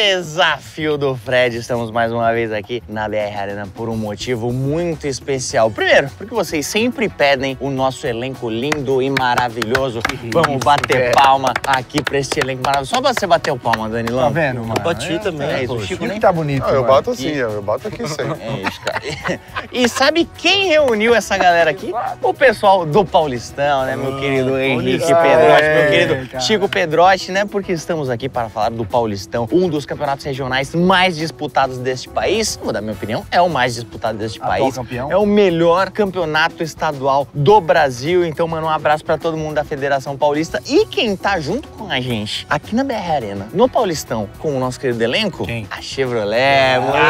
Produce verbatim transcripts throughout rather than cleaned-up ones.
Desafio do Fred, estamos mais uma vez aqui na B R Arena por um motivo muito especial. Primeiro, porque vocês sempre pedem o nosso elenco lindo e maravilhoso. Isso, vamos bater é. palma aqui pra esse elenco maravilhoso. Só pra você bater o palma, Danilo. Tá vendo, mano? Eu bati é, também. É isso, o Chico nem tá bonito. Não, eu bato assim, e... eu bato aqui sim. É isso, cara. E sabe quem reuniu essa galera aqui? O pessoal do Paulistão, né, meu querido ah, Henrique Pedrotti, é, meu querido cara. Chico Pedrotti, né, porque estamos aqui para falar do Paulistão, um dos campeonatos regionais mais disputados deste país. Vou dar minha opinião, é o mais disputado deste Atual país. Campeão. É o melhor campeonato estadual do Brasil. Então, mano, um abraço para todo mundo da Federação Paulista. E quem tá junto com a gente aqui na B R Arena, no Paulistão, com o nosso querido elenco, quem? A Chevrolet, ah, moleque.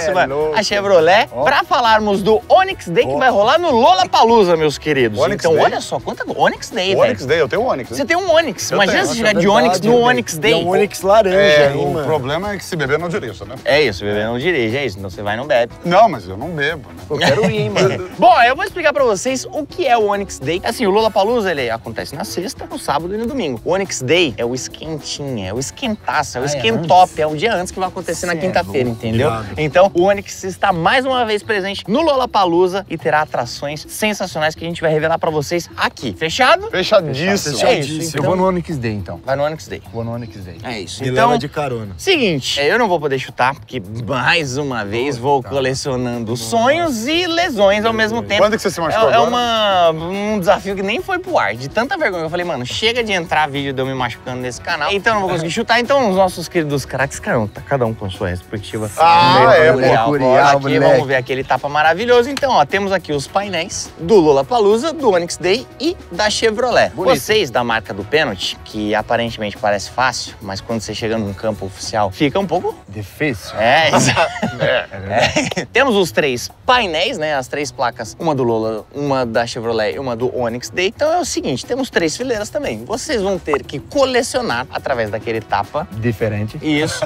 É isso, mano. É a Chevrolet, oh. para falarmos do Onix Day, oh. que vai rolar no Lollapalooza, meus queridos. Onix então, Day? Olha só, quanta Onix Day, velho. Onix Day, eu tenho um Onix. Você tem um Onix. Eu Imagina se tirar de Onix no Onix Day. É um Onix laranja. É, o mano. problema é que se beber não dirija, né? É isso, beber não dirija, é isso. Então você vai e não bebe. Não, mas eu não bebo, né? Eu quero ir, mano. Bom, eu vou explicar pra vocês o que é o Onix Day. Assim, o Lollapalooza, ele acontece na sexta, no sábado e no domingo. O Onix Day é o esquentinha, é o esquentaço, é o esquentop, é o dia antes que vai acontecer na quinta-feira, entendeu? Então, o Onix está mais uma vez presente no Lollapalooza e terá atrações sensacionais que a gente vai revelar pra vocês aqui. Fechado? Fechadíssimo. É isso, então. Eu vou no Onix Day, então. Vai no Onix Day. Vou no Onix Day. É isso. Me então, leva de carona. Seguinte, eu não vou poder chutar, porque mais uma vez oh, vou tá. colecionando Nossa. sonhos e lesões ao mesmo tempo. Quando que você se machucou é, agora? É uma, um desafio que nem foi pro ar, de tanta vergonha. Eu falei, mano, chega de entrar vídeo de eu me machucando nesse canal. Então não vou conseguir chutar. Então os nossos queridos craques, cara, tá cada um com sua respectiva. Ah, é, é. Vamos ver aquele tapa maravilhoso. Então, ó, temos aqui os painéis do Lollapalooza, do Onix Day e da Chevrolet. Bonito. Vocês da marca do pênalti, que aparentemente parece fácil, mas quando você chega num campo oficial, fica um pouco... difícil. É, é. é. Temos os três painéis, né? As três placas, uma do Lolla, uma da Chevrolet e uma do Onix Day. Então é o seguinte, temos três fileiras também. Vocês vão ter que colecionar através daquele tapa... Diferente. Isso.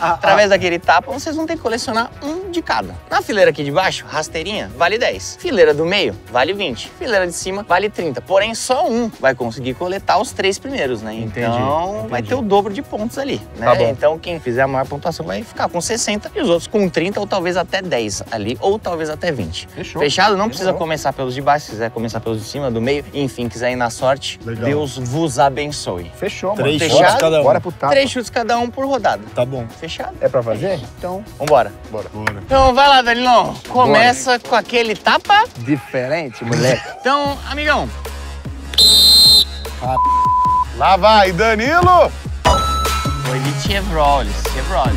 Através daquele tapa, vocês vão ter que colecionar um de cada. Na fileira aqui de baixo, rasteirinha, vale dez. Fileira do meio, vale vinte. Fileira de cima, vale trinta. Porém, só um vai conseguir coletar os três primeiros, né? Entendi. Então, entendi. Vai ter o dobro de pontos ali, né? Tá bom. Então, quem fizer a maior pontuação vai ficar com sessenta e os outros com trinta ou talvez até dez ali, ou talvez até vinte. Fechou. Fechado? Não Fechou. precisa começar pelos de baixo, se quiser começar pelos de cima, do meio, enfim, quiser ir na sorte, Legal. Deus vos abençoe. Fechou, mano. Três Fechado? chutes cada um. Bora pro tapa. Três chutes cada um por rodada. Tá bom. Fechado? É pra fazer? Então, vambora. Bora. Bora. Então, vai lá, Danilão. Começa Bora. com aquele tapa... Diferente, moleque. Então, amigão. Ah, lá vai, Danilo! Foi de Chevrolet, Chevrolet.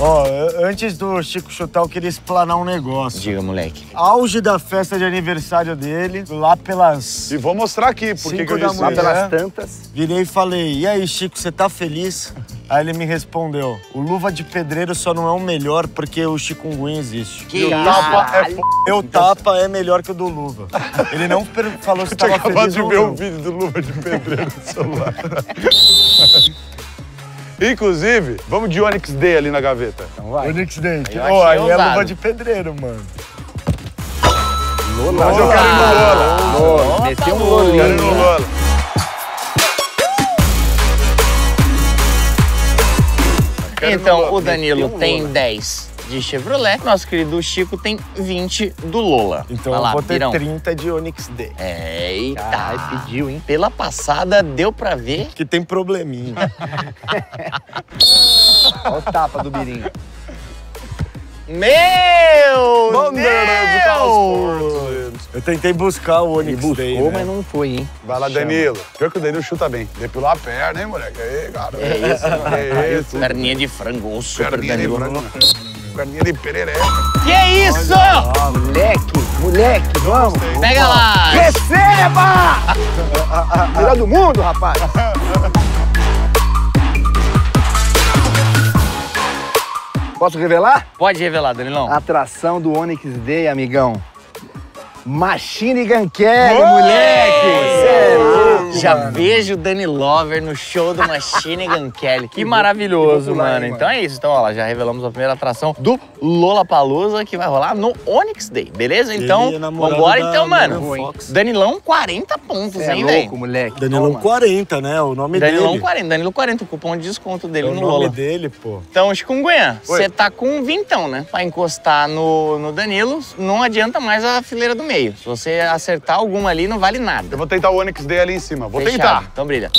Ó, oh, antes do Chico chutar, eu queria explanar um negócio. Diga, moleque. Auge da festa de aniversário dele, lá pelas... E vou mostrar aqui, porque que eu disse. Lá pelas tantas. Virei e falei, e aí, Chico, você tá feliz? Aí ele me respondeu, o luva de pedreiro só não é o melhor porque o chikungunya existe. Que tapa é f... Meu tapa é melhor que o do luva. Ele não falou se tava feliz ou não. Eu tinha acabado de ver o vídeo do luva de pedreiro no celular. Inclusive, vamos de Onix Day ali na gaveta. Então vai. Onix Day. Pô, aí é luva de pedreiro, mano. Lola. Mas eu quero ir no Lola. Lola. Meteu um Lola. Eu quero ir no Lola. Então, o Danilo tem dez de Chevrolet, nosso querido Chico tem vinte do Lola. Então lá, eu vou ter pirão. trinta de Onix Day. Eita, ah. pediu, hein? Pela passada, deu pra ver... Que tem probleminha. Olha o tapa do Birinho. Meu Bom Deus! Deus! Eu tentei buscar o Onix buscou, Day, né? mas não foi, hein? Vai lá, Danilo. Pior que o Danilo chuta bem. Depilou a perna, hein, moleque? Ei, cara. É isso, é isso. Perninha de frango, super Perninha Danilo. de frango. Perninha de perereca. Que é isso? Olha, moleque, moleque, vamos. Pega lá. Receba! Melhor do mundo, rapaz. Posso revelar? Pode revelar, Danilão. Atração do Onix Day, amigão. Machine Gun Kelly, moleque! Você é louco! louco, já mano. Vejo o Danny Lover no show do Machine Gun Kelly. Que, que maravilhoso, que mano. Aí, mano. Então é isso. Então, ó, já revelamos a primeira atração do Lollapalooza, que vai rolar no Onix Day, beleza? Então, vambora. Da, então, mano, Danilão quarenta pontos, é, hein, velho? É louco, moleque. Danilão então, quarenta, né? O nome Danilão dele. quarenta, Danilo quarenta, o cupom de desconto dele é no Lola. O nome dele, pô. Então, Chikungunya, você tá com um vintão, né? Pra encostar no, no Danilo, não adianta mais a fileira do meio. Se você acertar alguma ali, não vale nada. Eu vou tentar o Onix Day ali em cima. Vou Fechado. tentar. Então brilha.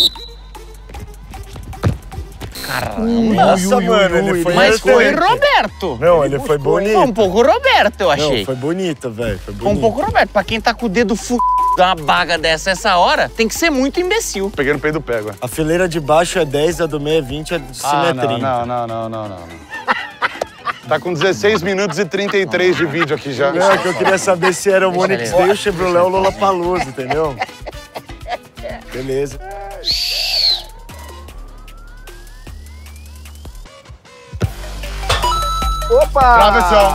Caramba. Nossa, ui, mano, ui, ele foi... Mas foi Roberto. Não, ele, ele foi bonito. Foi um pouco Roberto, eu achei. Não, foi bonito, velho. Foi, foi um pouco Roberto. Pra quem tá com o dedo f***, dar uma baga dessa essa hora, tem que ser muito imbecil. Peguei no peido, pego. A fileira de baixo é dez, a do meio é vinte, a de cima é trinta. Não, não, não, não, não. Tá com dezesseis minutos e trinta e três de vídeo aqui já. Não, é que eu queria saber se era o Onix Day, o Chevrolet ou o Lollapalooza, entendeu? Beleza. Opa! Travessão!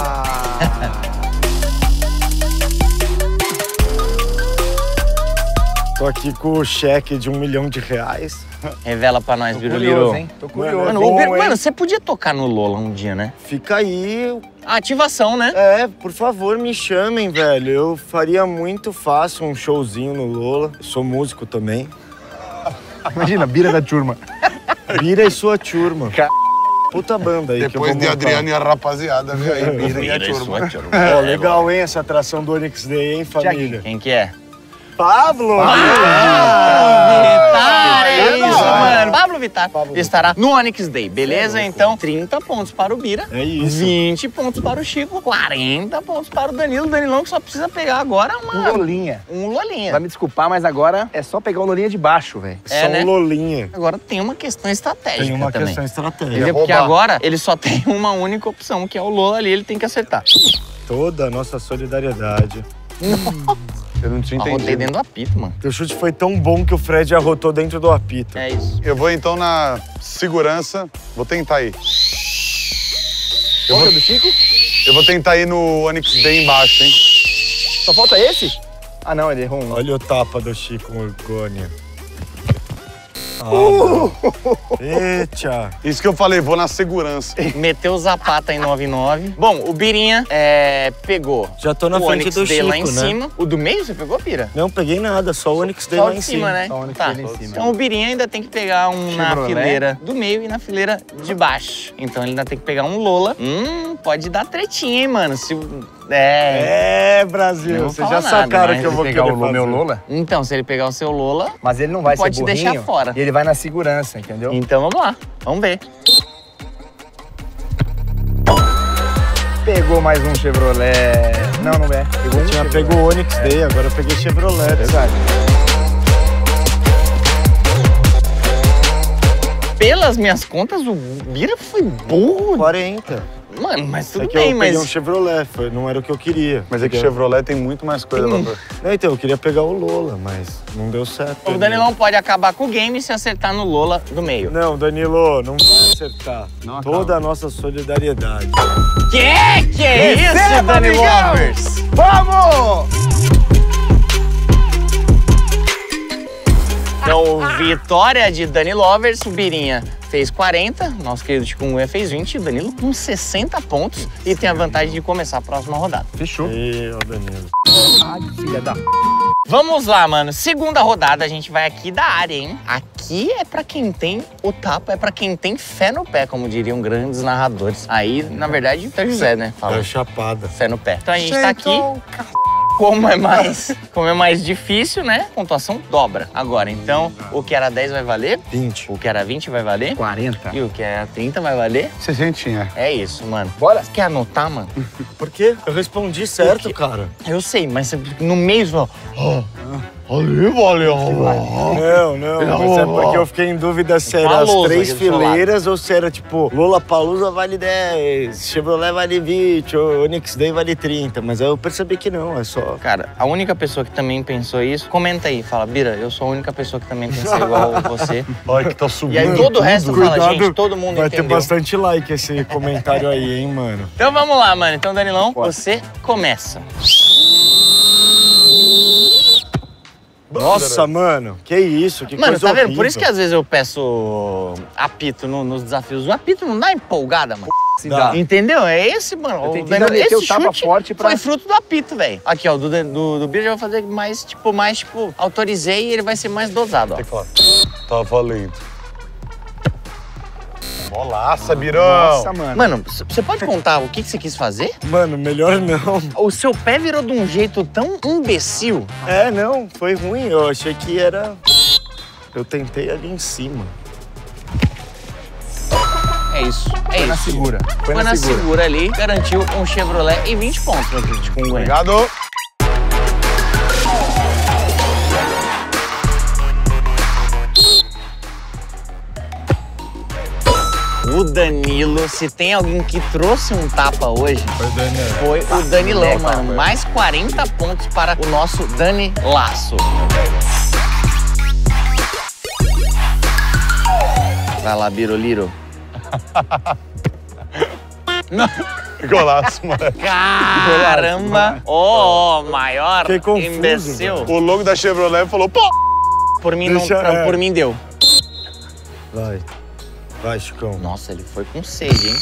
Tô aqui com o cheque de um milhão de reais. Revela pra nós, Biruliro. Tô curioso, mano, bom, Uber, mano, você podia tocar no Lola um dia, né? Fica aí... A ativação, né? É, por favor, me chamem, velho. Eu faria muito fácil um showzinho no Lola. Eu sou músico também. Imagina, Bira da turma. Bira e sua turma. Car... Puta banda aí. Depois que eu vou de Adriano e a rapaziada, viu aí? Bira e a turma. É, é, legal, hein, essa atração do Onix Day, hein, família? Quem que é? Pabllo Vittar! É isso, mano. Pabllo Vittar estará no Onix Day, beleza? É então, trinta pontos para o Bira, é isso. vinte pontos para o Chico, quarenta pontos para o Danilo. O Danilão que só precisa pegar agora uma... Um Lolinha. Um Lolinha. Vai me desculpar, mas agora é só pegar o Lolinha de baixo, velho. É, só né? um Lolinha. Agora tem uma questão estratégica também. Tem uma também. questão estratégica. Porque agora ele só tem uma única opção, que é o Lola ali, ele tem que acertar. Toda a nossa solidariedade. Eu não tinha entendido. Arrotei dentro do apito, mano. Teu chute foi tão bom que o Fred arrotou dentro do apito. É isso. Eu vou, então, na segurança. Vou tentar ir. Falta vou... do Chico? Eu vou tentar ir no Onix Day embaixo, hein? Só falta esse? Ah, não, ele errou um. Olha o tapa do Chico Orgônia. Ah, uh! Eita! Isso que eu falei, vou na segurança. Meteu o Zapata em nove nove. Bom, o Birinha é, pegou. Já tô na o frente Onix do Day Chico, lá em né? cima. O do meio você pegou, Bira? Não, peguei nada, só o Onix Day lá em cima. Né? Só o Onix tá. Day lá em cima. Então o Birinha ainda tem que pegar um Chevrolet. Na fileira do meio e na fileira de baixo. Então ele ainda tem que pegar um Lola. Hum, pode dar tretinha, hein, mano? Se... É, é, Brasil, vocês já sacaram que eu vou pegar o meu Lola? Então, se ele pegar o seu Lola, mas ele não vai ser burrinho, pode te deixar fora. Ele vai na segurança, entendeu? Então vamos lá, vamos ver. Pegou mais um Chevrolet. Não, não é. Eu tinha pego o Onix Day, agora eu peguei Chevrolet. Verdade. Pelas minhas contas, o Bira foi burro. quarenta. Mano, mas tudo é que bem, eu mas... Eu um Chevrolet, foi, não era o que eu queria. Mas é que Chevrolet tem muito mais coisa lá pra... Não, então, eu queria pegar o Lola, mas não deu certo. O Danilão não pode acabar com o game se acertar no Lola do meio. Não, Danilo, não vai acertar. Não Toda a nossa solidariedade. Que que é isso, Dani Lovers? Vamos! Então, vitória de Dani Lovers, o Birinha fez quarenta, nosso querido Chikungunya fez vinte, o Danilo com sessenta pontos e tem a vantagem de começar a próxima rodada. Fechou. E, ó, Danilo. Ai, filha da... Vamos lá, mano. Segunda rodada, a gente vai aqui da área, hein? Aqui é pra quem tem o tapa, é pra quem tem fé no pé, como diriam grandes narradores. Aí, na verdade, tá José, né? Fala. É chapada. Fé no pé. Então a gente tá aqui... Como é, mais, como é mais difícil, né? A pontuação dobra. Agora, então, o que era dez vai valer? vinte. O que era vinte vai valer? quarenta. E o que era trinta vai valer? sessenta. É isso, mano. Bora. Você quer anotar, mano? Por quê? Eu respondi certo, cara. Eu sei, mas no meio só... Ali, valeu. Não, não, mas é porque eu fiquei em dúvida se era as três fileiras ou se era tipo Lollapalooza vale dez, Chevrolet vale vinte, Onix Day vale trinta, mas aí eu percebi que não, é só... Cara, a única pessoa que também pensou isso, comenta aí, fala, Bira, eu sou a única pessoa que também pensou igual você. Olha que tá subindo. E aí todo o resto fala, gente, todo mundo entendeu. Vai ter bastante like esse comentário aí, hein, mano. Então vamos lá, mano. Então, Danilão, você começa. Nossa, mano, que isso, que mano, coisa tá vendo? Horrível. Por isso que às vezes eu peço apito no, nos desafios. O apito não dá empolgada, mano. Dá. Entendeu? É esse, mano. Eu o Danilo, esse o tapa forte pra... foi fruto do apito, velho. Aqui, ó, do, do, do Bira já vai fazer mais, tipo, mais, tipo, autorizei e ele vai ser mais dosado, ó. Tem que falar. Tá valendo. Bolaça, Birão. Nossa, mano. Mano, você pode contar o que você quis fazer? Mano, melhor não. O seu pé virou de um jeito tão imbecil. É, não, foi ruim. Eu achei que era... Eu tentei ali em cima. É isso, é isso. Foi na segura. Foi, Foi na, na segura. segura ali, garantiu um Chevrolet e vinte pontos pra gente. Obrigado. O Danilo, se tem alguém que trouxe um tapa hoje, foi o Danilo. Foi o Danilão, mano. Mais quarenta pontos para o nosso Dani Laço. Vai lá, Biroliro. Golaço, mano. Caramba. Ó, oh, maior imbecil. O logo da Chevrolet falou, pô. Por mim não, não, por mim deu. Vai. Vai, Chicão. Nossa, ele foi com sede, hein?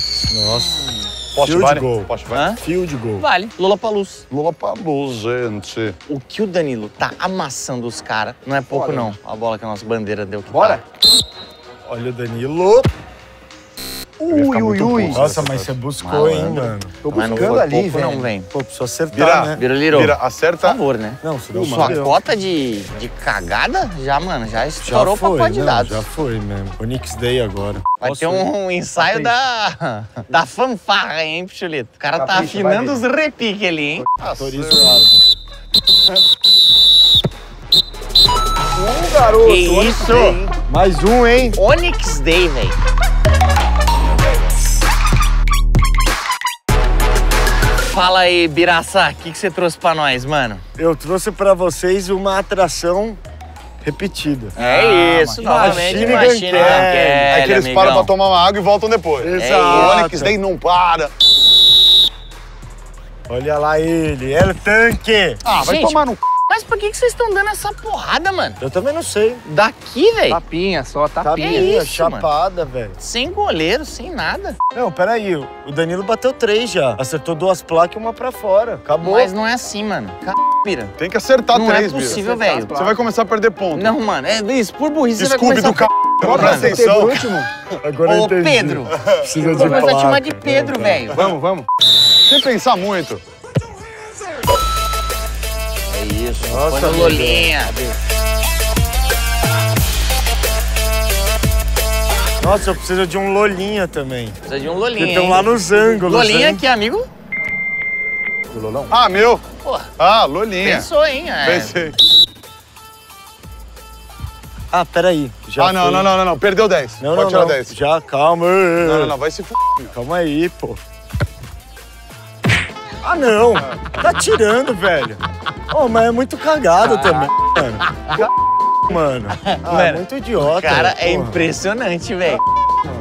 Nossa. Poste Field vale? Goal. Poste vale? Hã? Field goal. Vale. Lollapalooza. Lollapalooza, gente. O que o Danilo tá amassando os caras não é pouco, Bora. não. Olha a bola que a nossa bandeira deu. Que Bora. Tá. Olha o Danilo. Ui, ui, ui. Nossa, mas você buscou, Malandro. hein, mano? Tô buscando mas não foi ali, pouco, velho. não, velho. Pô, preciso acertar, Bira, né? Bira, Liro. Bira, acerta. Por favor, né? Não, você deu uma. Sua cota de, de cagada já, mano, já estourou já foi, o pacote de dados. Já foi mesmo. Onix Day agora. Vai Posso ter um, um ensaio da, da fanfarra, hein, Pichulito? O cara Capricha, tá afinando os repiques ali, hein? Autorizado. Um garoto. Que isso? Day, Mais um, hein? Onix Day, velho. Fala aí, Biraçá, o que você trouxe pra nós, mano? Eu trouxe pra vocês uma atração repetida. É ah, isso, novamente, Machine Gun Kelly. Aqueles amigão. param pra tomar uma água e voltam depois. Exato. O Onix Day não para. Olha lá ele, é o tanque. Ah, vai Gente, tomar no c... Mas por que vocês estão dando essa porrada, mano? Eu também não sei. Daqui, velho? Tapinha só, tapinha. tapinha é isso, chapada, velho. Sem goleiro, sem nada. Não, peraí. O Danilo bateu três já. Acertou duas placas e uma pra fora. Acabou. Mas não é assim, mano. C... Bira. Tem que acertar não três, Não é possível, velho. Você vai começar a perder ponto. Não, mano. É isso, por burrice Scooby você vai começar... do c... Cobra atenção. Agora eu entendi. Ô, Pedro. Precisa de placa. Vamos te chamar de Pedro, velho. Vamos, vamos. Sem pensar muito. Isso, Nossa, põe no Lolinha. Nossa, eu preciso de um Lolinha também. Precisa de um Lolinha. Que estão lá nos ângulos. Lolinha hein? que é amigo? Do Lolão? Ah, meu. Porra. Ah, Lolinha. Pensou, hein? É. Pensei. Ah, peraí. Já ah, não, foi... não, não, não, não. Perdeu dez. Não, Pode não, tirar não. dez. Já, calma. Não, não, não. Vai se f***. Calma aí, pô. Ah, não. Tá tirando, velho. Oh, mas é muito cagado ah. também, mano. mano. Ah, mano, muito idiota. Cara, porra. é impressionante, velho.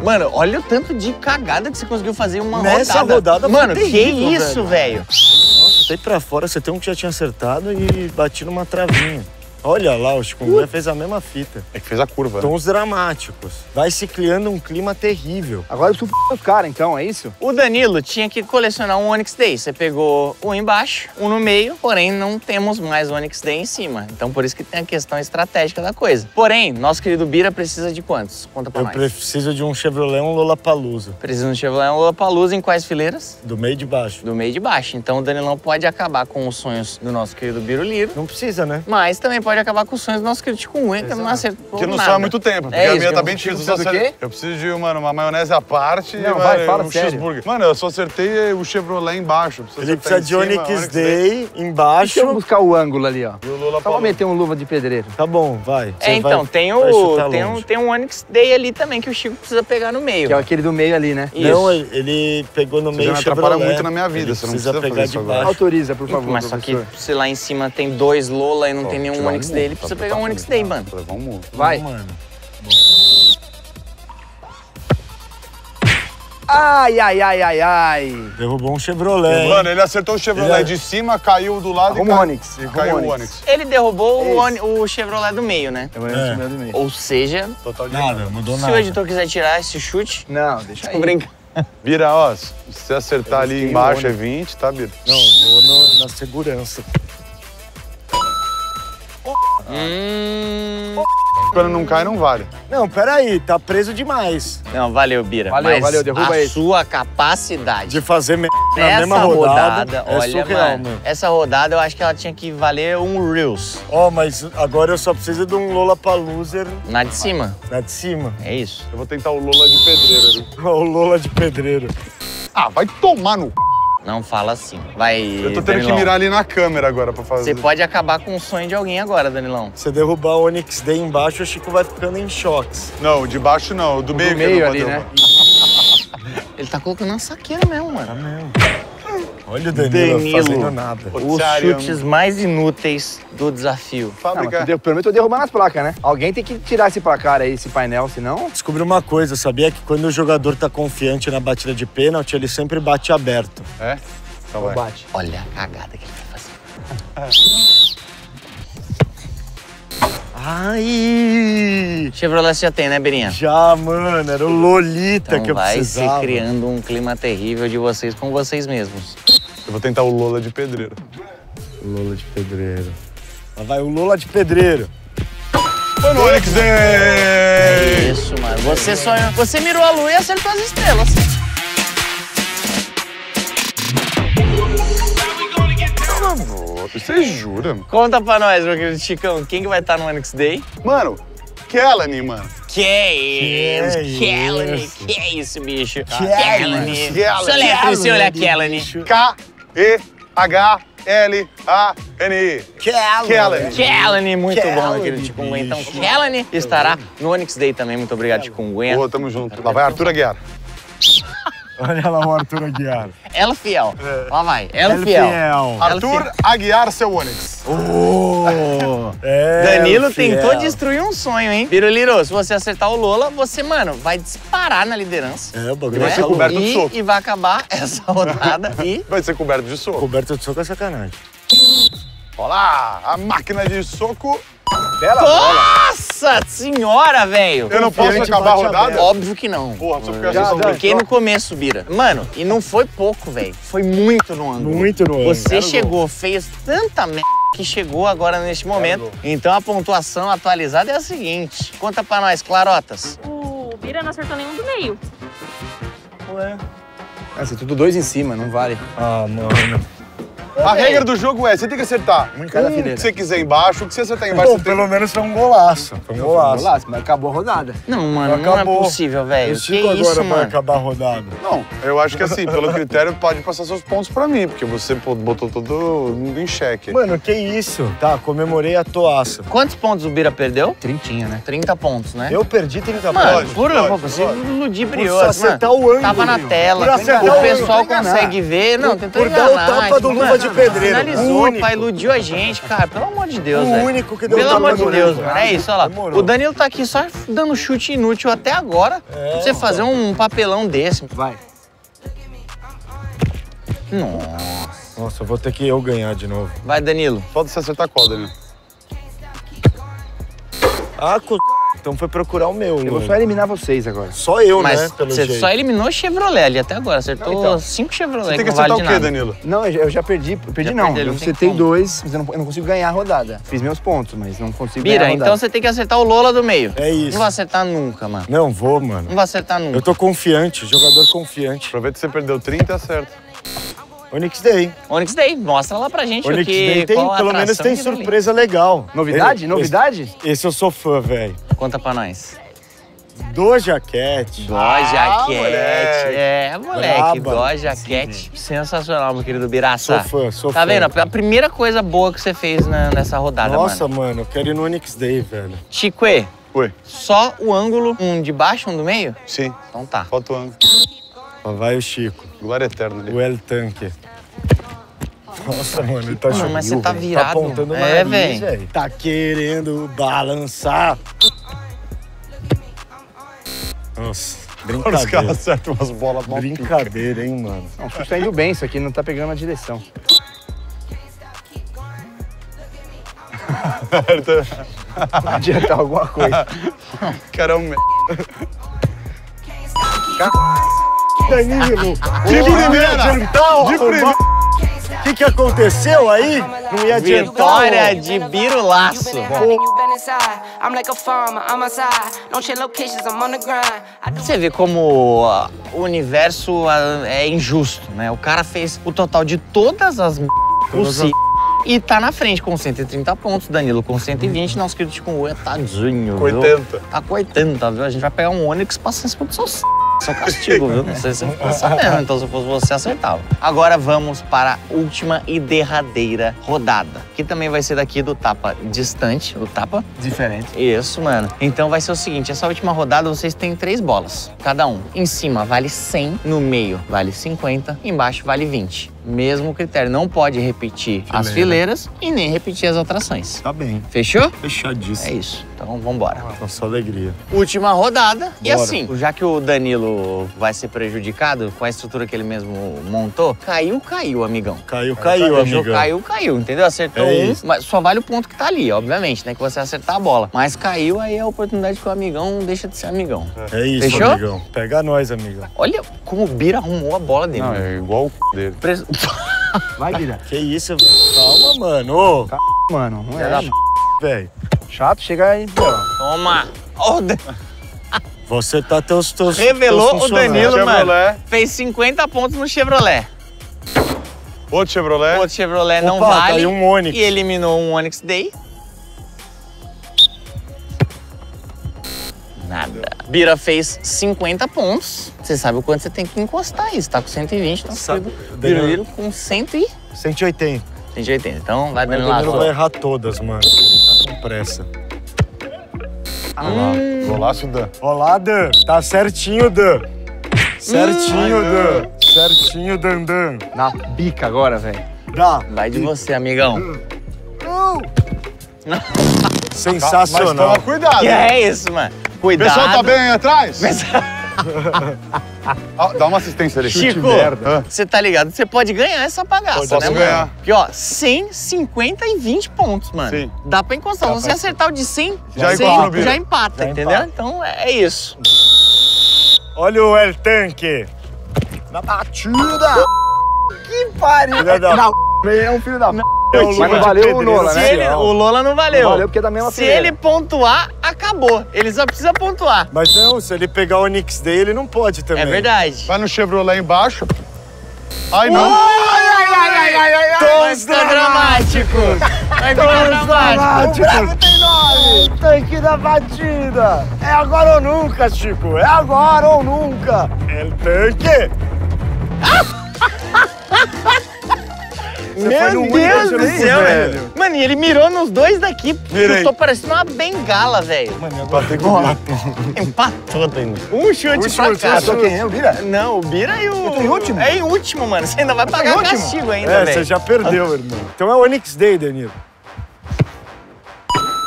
Mano, olha o tanto de cagada que você conseguiu fazer em uma rodada. Nessa rodada, rodada Mano, foi terrível, que isso, velho. Nossa, saí pra fora, você tem um que já tinha acertado e bati numa travinha. Olha lá, o Chico Pedrotti fez a mesma fita. É que fez a curva. Tons né? dramáticos. Vai se criando um clima terrível. Agora eu sou o cara, então, é isso? O Danilo tinha que colecionar um Onix Day. Você pegou um embaixo, um no meio, porém não temos mais Onix Day em cima. Então por isso que tem a questão estratégica da coisa. Porém, nosso querido Bira precisa de quantos? Conta pra eu nós. Eu preciso de um Chevrolet, um Lollapalooza. Precisa de um Chevrolet, um Lollapalooza em quais fileiras? Do meio de baixo. Do meio de baixo. Então o Danilão pode acabar com os sonhos do nosso querido Biroliro. Não precisa, né? Mas também pode acabar com os sonhos do nosso crítico ruim, que não acertou Que não sai há muito tempo, porque é a minha tá bem difícil. Eu preciso de mano, uma maionese à parte não, e vai, vai, um cheeseburger. Mano, eu só acertei o Chevrolet embaixo. Ele precisa de Onix Day embaixo. Deixa eu buscar o ângulo ali, ó. E o Lola Só vou meter um luva de pedreiro. Tá bom, vai. É, então, vai, tem, o, tem, um, tem um Onix Day ali também que o Chico precisa pegar no meio. Que é aquele do meio ali, né? Isso. Não, ele pegou no você meio o Chevrolet. Atrapalha muito na minha vida, você não precisa pegar de baixo. Autoriza, por favor, Mas só que, se lá em cima tem dois Lola e não tem nenhum Onix Day, ele precisa pegar um Onix Day, mano. Vamos. Vai. Mano. Ai, ai, ai, ai, ai. Derrubou um Chevrolet. Mano, ele acertou o Chevrolet ele... de cima, caiu do lado Arruma e caiu. Onix. E caiu Onix. o Onix. Ele derrubou o, Oni... o Chevrolet do meio, né? É. Do meio. Ou seja, total de nada, nada. Mudou nada. Se o editor quiser tirar esse chute. Não, deixa aí. Brinca. Bira, ó, se você acertar ali embaixo é vinte, tá, Bira? Não, vou no, na segurança. Hum... Quando não cai, não vale. Não, peraí, tá preso demais. Não, valeu, Bira. Valeu, mas valeu, derruba a ele. sua capacidade de fazer merda na mesma rodada, rodada é olha, surreal, mano. Essa rodada, eu acho que ela tinha que valer um Reels. Ó, oh, mas agora eu só preciso de um Lollapalooza. Na de cima. Na de cima. É isso. Eu vou tentar o Lola de pedreiro ali. O Lola de pedreiro. Ah, vai tomar no... Não fala assim. Vai, Eu tô tendo Danilão. que mirar ali na câmera agora pra fazer. Você pode acabar com o sonho de alguém agora, Danilão. Se derrubar o Onix Day embaixo, o Chico vai ficando em choques. Não, de baixo não. Do o meio, do meio ali, né? Ele tá colocando uma saqueira mesmo, mano. Tá mesmo. Olha o Danilo, Danilo fazendo nada. Os chutes mais inúteis do desafio. Fábrica. Não, pelo menos eu derrubando as placas, né? Alguém tem que tirar esse placar aí, esse painel, senão... Descobri uma coisa, sabia? Que quando o jogador tá confiante na batida de pênalti, ele sempre bate aberto. É? Então vai. Bate. Olha a cagada que ele vai fazer. É. Ai! Chevrolet já tem, né, Beirinha? Já, mano. Era o Lolita então que eu precisava. Então vai se criando um clima terrível de vocês com vocês mesmos. Eu vou tentar o Lola de pedreiro. Lola de pedreiro. Lá vai o Lola de pedreiro. Foi no Onix Day! É isso, mano. Você sonhou. Você mirou a lua e acertou as estrelas. Mano, você jura? Conta pra nós, meu querido Chicão. Quem que vai estar no Onix Day? Mano, Kehlani, mano. Que isso, Kehlani. Que é isso, bicho? Kehlani. Kehlani. Você olha Kehlani. K E H L A N I. Kehlani. Kehlani, muito Kehlani, bom aquele Ticunguê. Então, Kehlani estará no Onix Day também. Muito obrigado, Ticunguê. Boa, tamo junto. Lá vai Arthur Aguiar. Olha lá o Arthur Aguiar. Ela fiel. É. Lá vai. Ela, Ela fiel. fiel. Arthur fiel. Aguiar, seu Onix. Oh, é Danilo fiel. tentou destruir um sonho, hein? Biruliro, se você acertar o Lola, você, mano, vai disparar na liderança. É, o bagulho vai ser coberto de soco. E vai acabar essa rodada e... Vai ser coberto de soco. Coberto de soco é sacanagem. Olha lá, a máquina de soco... Bela Nossa bola. senhora, velho! Eu não posso acabar a rodada? Óbvio que não. Porra, só porque eu já, já, Fiquei já. no começo, Bira. Mano, e não foi pouco, velho. Foi muito no ângulo. Muito no ângulo. Você chegou, gol. fez tanta merda que chegou agora neste momento. Então a pontuação atualizada é a seguinte. Conta pra nós, Clarotas. O Bira não acertou nenhum do meio. Ué? É, você tudo dois em cima, não vale. Ah, mano. A regra do jogo é, você tem que acertar um que você quiser embaixo, o que você acertar embaixo... Bom, pelo menos foi um golaço. Foi um golaço, mas acabou a rodada. Não, mano, não é possível, velho. O Chico agora vai acabar a rodada. Não, eu acho que assim, pelo critério, pode passar seus pontos pra mim, porque você botou todo mundo em xeque. Mano, que isso? Tá, comemorei a toaça. Quantos pontos o Bira perdeu? Trintinha, né? Trinta pontos, né? Eu perdi trinta pontos. Mano, por você ludibrioso, mano. Acertar o ângulo. Tava na tela, o pessoal consegue ver. Não, tentou enganar. Por dar o tapa do luva de pedreiro. Analisou, pai, iludiu a gente, cara. Pelo amor de Deus, velho. O único que deu Pelo amor de Deus, mano. É isso, olha lá. Demorou. O Danilo tá aqui só dando chute inútil até agora. É. Pra você fazer um papelão desse. Vai. Nossa. Nossa, eu vou ter que eu ganhar de novo. Vai, Danilo. Pode se acertar qual, Danilo? Ah, c... Então foi procurar o meu. Eu vou só eliminar vocês agora. Só eu, Mas né? Mas você só eliminou o Chevrolet ali até agora. Acertou não, então. cinco Chevrolet. Você tem que acertar vale o quê, Danilo? Não, eu já, eu já perdi. Eu perdi já não. Perdeu, eu acertei dois, mas eu não, eu não consigo ganhar a rodada. Fiz meus pontos, mas não consigo Bira, ganhar a rodada. Então você tem que acertar o Lola do meio. É isso. Não vai acertar nunca, mano. Não vou, mano. Não vai acertar nunca. Eu tô confiante, jogador confiante. Aproveita que você perdeu trinta e acerta. Onix Day. Onix Day, mostra lá pra gente Onix o que... Day tem, pelo menos tem surpresa ali. legal. Novidade? Ele, Novidade? Esse, esse eu sou fã, velho. Conta pra nós. Doja Cat. Doja Cat. É, moleque. Doja Cat. Sensacional, meu querido Biraça. Sou fã, sou fã. Tá vendo? A primeira coisa boa que você fez na, nessa rodada, Nossa, mano. Nossa, mano. Eu quero ir no Onix Day, velho. Chicoê. Oi. Só o ângulo, um de baixo, um do meio? Sim. Então tá. Falta o ângulo. Vai o Chico. Glória eterna ali. O El Tanque. Nossa, mano, ele tá jogando. Mas você tá virado. Tá apontando o é, nariz, velho. Tá querendo balançar. Nossa. Brincadeira. Os caras acertam umas bolas mal. Brincadeira, hein, mano. Não, o chute tá indo bem, isso aqui não tá pegando a direção. Não adianta alguma coisa. Cara, é um merda. Danilo! De primeira! De primeira! O que, que aconteceu aí? Não ia adiantar. Vitória de Birulaço. Você vê como o universo é injusto, né? O cara fez o total de todas as m****** possíveis e tá na frente com cento e trinta pontos, Danilo com cento e vinte, nosso querido Chico é tadinho, oitenta. Tá com oitenta, viu? A gente vai pegar um Onix e passar esse ponto só. Só castigo, viu? Não sei se você ficou sabendo, então se eu fosse você, acertava. Agora vamos para a última e derradeira rodada, que também vai ser daqui do tapa distante, o tapa... Diferente. Isso, mano. Então vai ser o seguinte, essa última rodada vocês têm três bolas, cada um. Em cima vale cem, no meio vale cinquenta, embaixo vale vinte. Mesmo critério, não pode repetir Fileira. as fileiras e nem repetir as atrações. Tá bem. Fechou? Fechadíssimo. É isso. Então vambora. Ah, só alegria. Última rodada. Bora. E assim, já que o Danilo vai ser prejudicado com a estrutura que ele mesmo montou, caiu, caiu, amigão. Caiu, caiu, caiu amigão. Caiu, caiu, entendeu? Acertou é um, isso. mas só vale o ponto que tá ali, obviamente, né? Que você acertar a bola. Mas caiu, aí é a oportunidade que o amigão deixa de ser amigão. É, é isso, Fechou? amigão. Pega nós, amigão. Olha como o Bira arrumou a bola dele. Não, é igual o c... dele. Pres... Vai, Bira. Que isso, velho. Calma, mano. Ô, c... mano. Não é da p... velho. Chato, chega aí. Toma. Oh, de... Você tá teus teus Revelou teus o Danilo, mano. Fez cinquenta pontos no Chevrolet. Outro Chevrolet? Outro Chevrolet Opa, não vale. Caiu um Onix. E eliminou um Onix Day. Nada. Bira fez cinquenta pontos. Você sabe o quanto você tem que encostar isso. Tá com cento e vinte, então foi o Danilo com cem e... cento e oitenta. cento e oitenta. Então vai dando lá. O Danilo vai errar todas, mano. Tá com pressa. Ah, hum. Olá, Dan. Olá, Dan. Tá certinho, Dan. Certinho, hum. Dan. Certinho, Dan, Dan. Na bica agora, velho. Dá. Vai de você, amigão. Uh. Sensacional. Mas toma cuidado. Que é isso, mano. Cuidado. O pessoal tá bem aí atrás? Dá uma assistência ali. Chico, você tá ligado? Você pode ganhar essa bagaça, Posso né, mano? Posso ganhar. Porque, ó, cem, cinquenta e vinte pontos, mano. Sim. Dá pra encostar. Se você pra... acertar o de cem, já, cem, igual, já empata, já entendeu? Empata. Então, é isso. Olha o El Tanque. Na batida. Que pariu. Filha da... Na... É um filho da... Na... Mas não valeu o Lola, né? Ele, o Lola não valeu. Não valeu porque é da mesma Se primeira. ele pontuar, acabou. Ele só precisa pontuar. Mas não, se ele pegar o Onix Day, ele não pode também. É verdade. Vai no Chevrolet embaixo. Ai, não. Ai, ai, ai, ai, ai, ai. Tons dramáticos. Vai ficar dramático. O Bravo tem nome. O tanque da batida. É agora ou nunca, Chico. É agora ou nunca. É o tanque. Você Meu Deus do céu, velho. Mano, e ele mirou nos dois daqui. Eu tô parecendo uma bengala, velho. Mano, eu batei com bola. Empatou, Danilo. Um chute pra cá. Só quem é o Bira? Não, o Bira e o... Em último? É em último, mano. Você ainda vai pagar castigo ainda, velho. É, você já perdeu, irmão. Então é o Onix Day, Danilo.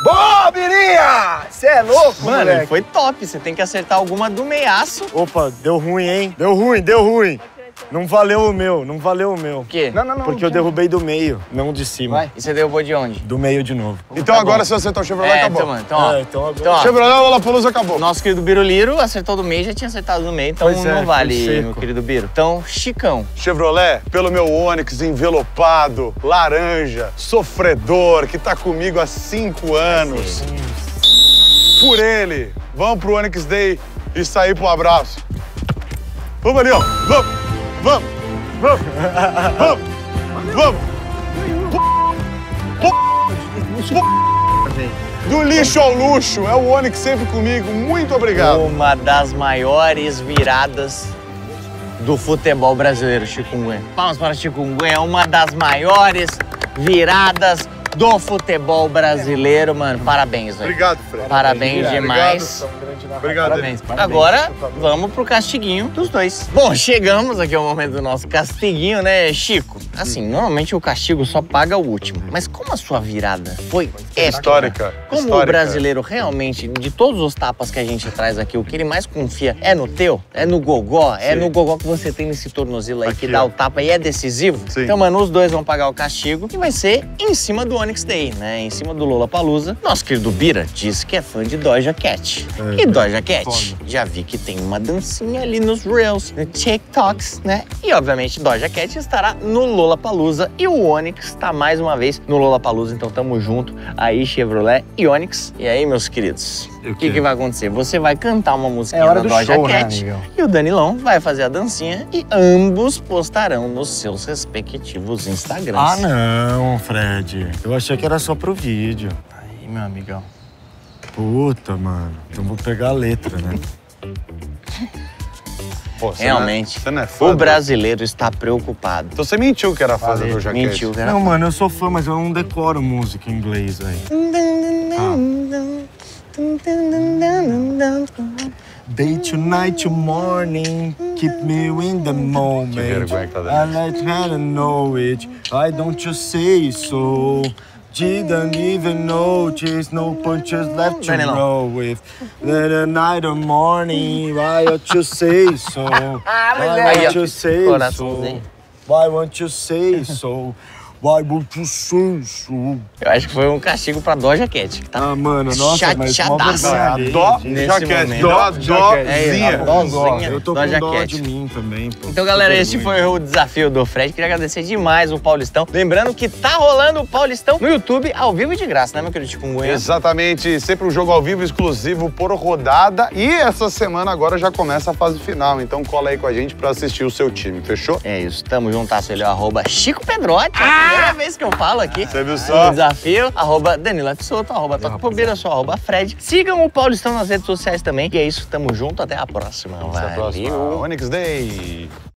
Boa, Birinha! Você é louco, mano. Mano, foi top. Você tem que acertar alguma do meiaço. Opa, deu ruim, hein? Deu ruim, deu ruim. Não valeu o meu, não valeu o meu. Por quê? Não, não, não. Porque eu derrubei do meio, não de cima. Vai. E você derrubou de onde? Do meio de novo. Então tá agora bom. se você acertar o Chevrolet, é, acabou. Então, então, ó. É, então, então, ó. Chevrolet, o Lollapalooza acabou. Nosso querido Biruliro acertou do meio, já tinha acertado do meio, então pois não é, vale, meu querido Biro. Então, Chicão. Chevrolet, pelo meu Onix envelopado, laranja, sofredor, que tá comigo há cinco anos. Sim. Por ele, vamos pro Onix Day e sair pro abraço. Vamos ali, ó. Vamos. Vamos! Vamos! Vamos! Vamos! Do lixo ao luxo, é o Onix sempre comigo, muito obrigado! Uma das maiores viradas do futebol brasileiro, Chikungunya. Palmas para Chikungunya, é uma das maiores viradas do futebol brasileiro, mano. Parabéns, velho. Obrigado, Fred. Parabéns obrigado. demais. Obrigado. Obrigado. Parabéns. Parabéns. Agora, vamos pro castiguinho dos dois. Bom, chegamos aqui ao momento do nosso castiguinho, né, Chico? Assim, normalmente o castigo só paga o último. Mas como a sua virada foi épica, histórica. Como histórica. O brasileiro realmente, de todos os tapas que a gente traz aqui, o que ele mais confia é no teu, é no gogó, sim. É no gogó que você tem nesse tornozelo aí aqui, que dá ó. O tapa e é decisivo. Sim. Então, mano, os dois vão pagar o castigo e vai ser em cima do Onix Day, né? Em cima do Lollapalooza. Nosso querido Bira diz que é fã de Doja Cat. É, e Doja Cat, foda. Já vi que tem uma dancinha ali nos Reels, no TikToks, né? E, obviamente, Doja Cat estará no Lollapalooza e o Onix está mais uma vez no Lollapalooza. Então, tamo junto aí, Chevrolet e Onix. E aí, meus queridos, o que, que vai acontecer? Você vai cantar uma musiquinha da Doja Cat, né, e o Danilão vai fazer a dancinha e ambos postarão nos seus respectivos Instagrams. Ah, não, Fred. Eu achei que era só pro vídeo. Aí, meu amigão. Puta, mano. Então vou pegar a letra, né? Pô, você realmente, não é, você não é fã, o brasileiro está preocupado. Então você mentiu que era fã do Doja Cat. Mentiu, cara. Não, mano, eu sou fã, mas eu não decoro música em inglês aí. Ah. Day, tonight, to morning, keep me in the moment. Que vergonha que tá dando. I let her know it, why don't you say so? Didn't even notice, no punches left to roll with. The night or morning, why don't you say so? Why don't you say so? Why won't you say so? Why won't you say so? Eu acho que foi um castigo pra Doja Cat, que tá ah, mano, nossa, mas uma verdade. Doja Cat, dó, dózinha. Dózinha. Eu tô com dó de mim também, pô. Então, galera, esse foi o desafio do Fred. Queria agradecer demais o Paulistão. Lembrando que tá rolando o Paulistão no YouTube ao vivo e de graça, né, meu querido Chikungunya? Exatamente. Sempre um jogo ao vivo exclusivo por rodada. E essa semana agora já começa a fase final. Então, cola aí com a gente pra assistir o seu time, fechou? É isso. Tamo juntasso. Ele é o arroba Chico Pedrotti. Ah! Primeira vez que eu falo aqui. Você viu só? O desafio, arroba Danilo Absoluto, arroba Toca Pobeira, só arroba Fred. Sigam o Paulistão nas redes sociais também. E é isso, tamo junto, até a próxima. Até a próxima. Onix Day.